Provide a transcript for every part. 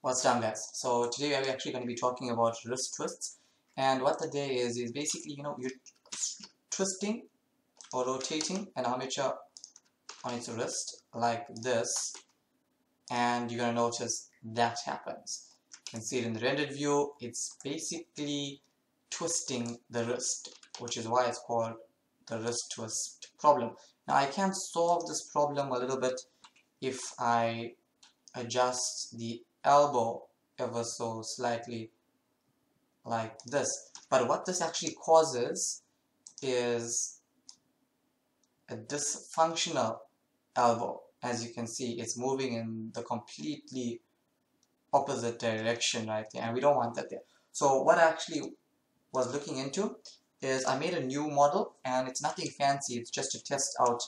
What's down, guys? So today we're actually going to be talking about wrist twists, and what the day is basically, you know, you're twisting or rotating an armature on its wrist like this, and you're going to notice that happens. You can see it in the rendered view. It's basically twisting the wrist, which is why it's called the wrist twist problem. Now I can solve this problem a little bit if I adjust the elbow ever so slightly like this, but what this actually causes is a dysfunctional elbow. As you can see, it's moving in the completely opposite direction right there, and we don't want that there. So what I actually was looking into is I made a new model, and it's nothing fancy, it's just to test out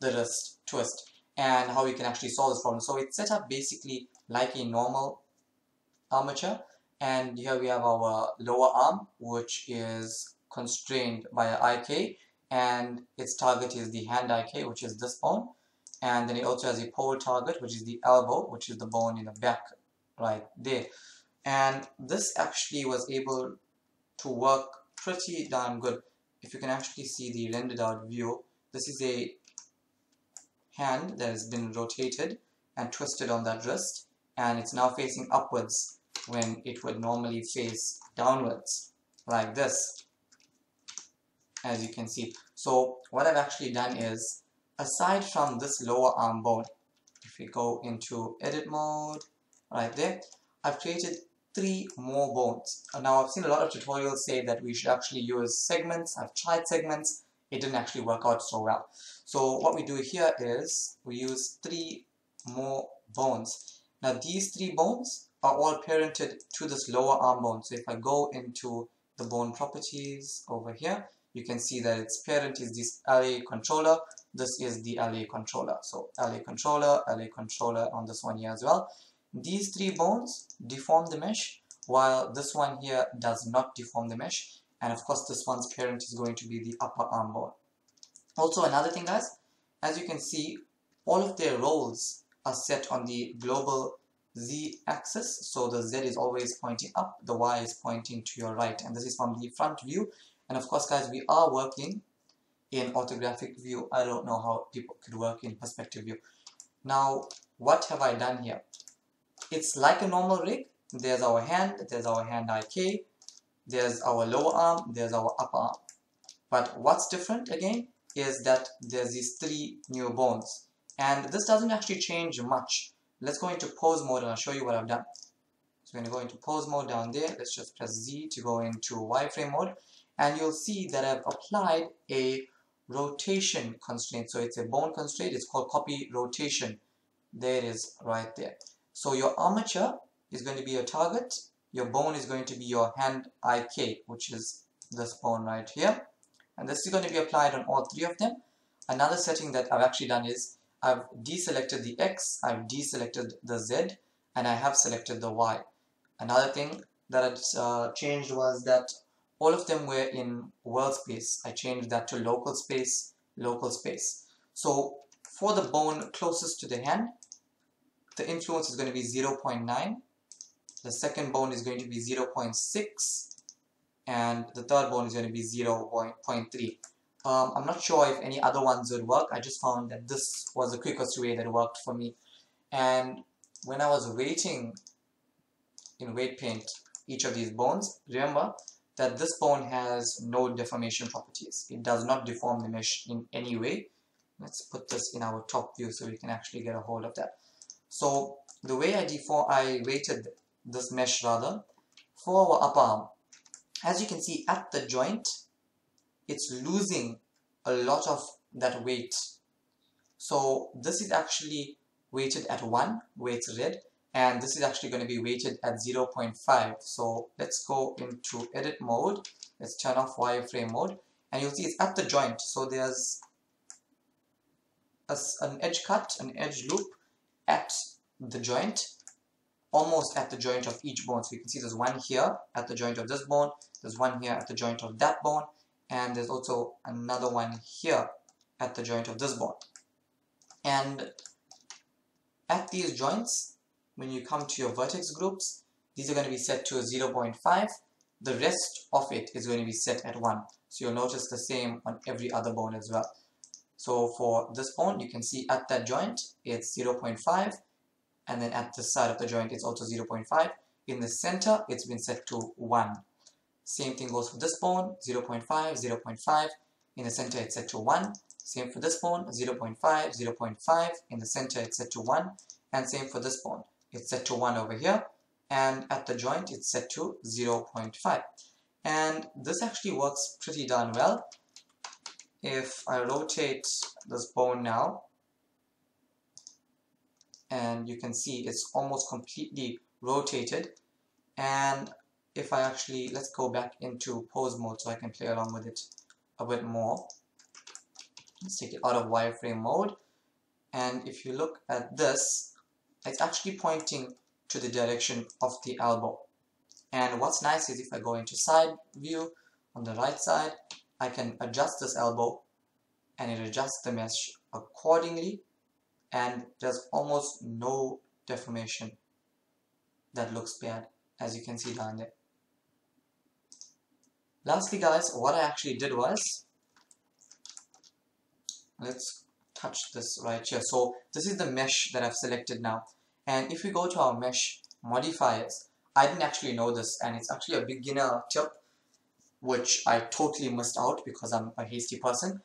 the wrist twist and how we can actually solve this problem. So it's set up basically like a normal armature, and here we have our lower arm, which is constrained by an IK, and its target is the hand IK, which is this bone, and then it also has a pole target, which is the elbow, which is the bone in the back right there. And this actually was able to work pretty darn good. If you can actually see the rendered out view, this is a hand that has been rotated and twisted on that wrist, and it's now facing upwards when it would normally face downwards like this, as you can see. So what I've actually done is, aside from this lower arm bone, if we go into edit mode right there, I've created three more bones. Now I've seen a lot of tutorials say that we should actually use segments. I've tried segments, it didn't actually work out so well. So what we do here is we use three more bones. Now these three bones are all parented to this lower arm bone. So if I go into the bone properties over here, you can see that its parent is this LA controller. This is the LA controller. So LA controller on this one here as well. These three bones deform the mesh, while this one here does not deform the mesh. And of course this one's parent is going to be the upper arm bone. Also, another thing, guys, as you can see, all of their roles are set on the global Z axis. So the Z is always pointing up, the Y is pointing to your right, and this is from the front view. And of course, guys, we are working in orthographic view. I don't know how people could work in perspective view. Now what have I done here? It's like a normal rig. There's our hand, there's our hand IK, there's our lower arm, there's our upper arm. But what's different again is that there's these three new bones, and this doesn't actually change much. Let's go into pose mode and I'll show you what I've done. So we're going to go into pose mode down there. Let's just press Z to go into wireframe mode, and you'll see that I've applied a rotation constraint. So it's a bone constraint, it's called copy rotation. There it is right there. So your armature is going to be your target, your bone is going to be your hand IK, which is this bone right here, and this is going to be applied on all three of them. Another setting that I've actually done is I've deselected the X, I've deselected the Z, and I have selected the Y. Another thing that I changed was that all of them were in world space. I changed that to local space, local space. So for the bone closest to the hand, the influence is going to be 0.9, the second bone is going to be 0.6, and the third bone is going to be 0.3. I'm not sure if any other ones would work. I just found that this was the quickest way that worked for me. And when I was weighting in weight paint each of these bones, remember that this bone has no deformation properties. It does not deform the mesh in any way. Let's put this in our top view so we can actually get a hold of that. So the way I weighted this mesh rather, for our upper arm, as you can see at the joint, it's losing a lot of that weight. So this is actually weighted at 1, where it's red, and this is actually going to be weighted at 0.5. So let's go into edit mode, let's turn off wireframe mode, and you'll see it's at the joint. So there's an edge cut, an edge loop at the joint, almost at the joint of each bone. So you can see there's one here at the joint of this bone, there's one here at the joint of that bone, and there's also another one here at the joint of this bone. And at these joints, when you come to your vertex groups, these are going to be set to 0.5. The rest of it is going to be set at 1. So you'll notice the same on every other bone as well. So for this bone, you can see at that joint, it's 0.5. And then at this side of the joint, it's also 0.5. In the center, it's been set to 1. Same thing goes for this bone, 0.5, 0.5. In the center, it's set to 1. Same for this bone, 0.5, 0.5. In the center, it's set to 1. And same for this bone. It's set to 1 over here. And at the joint, it's set to 0.5. And this actually works pretty darn well. If I rotate this bone now, and you can see it's almost completely rotated. And if I actually, let's go back into pose mode so I can play along with it a bit more. Let's take it out of wireframe mode. And if you look at this, it's actually pointing to the direction of the elbow. And what's nice is if I go into side view on the right side, I can adjust this elbow and it adjusts the mesh accordingly, and there's almost no deformation that looks bad, as you can see down there. Lastly guys, what I actually did was, let's touch this right here. So this is the mesh that I've selected now. And if we go to our mesh modifiers, I didn't actually know this, and it's actually a beginner tip which I totally missed out because I'm a hasty person.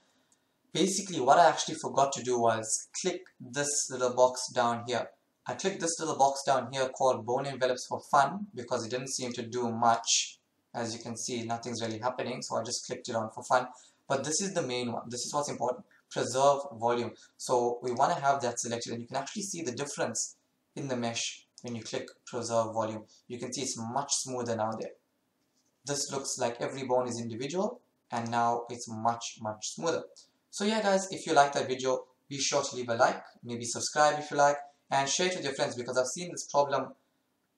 Basically what I actually forgot to do was click this little box down here. I clicked this little box down here called bone envelopes for fun because it didn't seem to do much. As you can see, nothing's really happening, so I just clicked it on for fun. But this is the main one. This is what's important. Preserve volume. So we want to have that selected, and you can actually see the difference in the mesh when you click preserve volume. You can see it's much smoother now there. This looks like every bone is individual, and now it's much smoother. So yeah guys, if you like that video, be sure to leave a like, maybe subscribe if you like, and share it with your friends, because I've seen this problem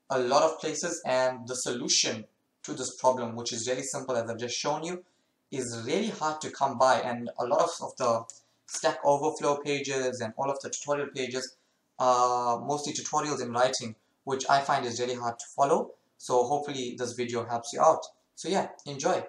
a lot of places, and the solution to this problem, which is really simple as I've just shown you, is really hard to come by, and a lot of the Stack Overflow pages and all of the tutorial pages are mostly tutorials in writing, which I find is really hard to follow. So hopefully this video helps you out. So yeah, enjoy.